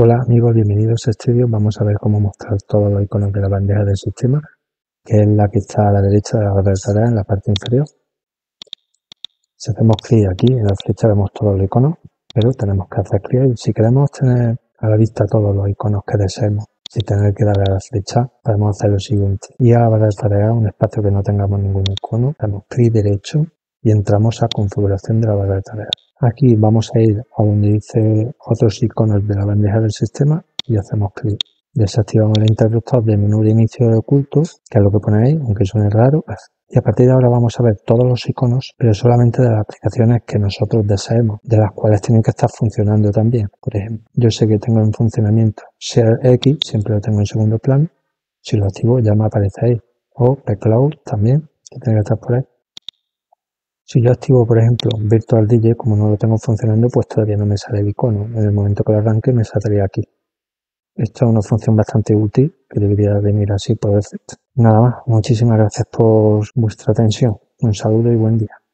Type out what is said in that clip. Hola amigos, bienvenidos a este vídeo. Vamos a ver cómo mostrar todos los iconos de la bandeja del sistema, que es la que está a la derecha de la barra de tareas en la parte inferior. Si hacemos clic aquí en la flecha vemos todos los iconos, pero tenemos que hacer clic si queremos tener a la vista todos los iconos que deseemos. Sin tener que darle a la flecha podemos hacer lo siguiente: ir a la barra de tareas, un espacio que no tengamos ningún icono, damos clic derecho y entramos a configuración de la barra de tareas. Aquí vamos a ir a donde dice otros iconos de la bandeja del sistema y hacemos clic. Desactivamos el interruptor del menú de inicio de oculto, que es lo que pone ahí, aunque suene raro. Y a partir de ahora vamos a ver todos los iconos, pero solamente de las aplicaciones que nosotros deseemos, de las cuales tienen que estar funcionando también. Por ejemplo, yo sé que tengo en funcionamiento ShareX, siempre lo tengo en segundo plano. Si lo activo ya me aparece ahí. O P-Cloud también, que tiene que estar por ahí. Si yo activo, por ejemplo, Virtual DJ, como no lo tengo funcionando, pues todavía no me sale el icono. En el momento que lo arranque me saldría aquí. Esta es una función bastante útil, que debería venir así por defecto. Nada más, muchísimas gracias por vuestra atención. Un saludo y buen día.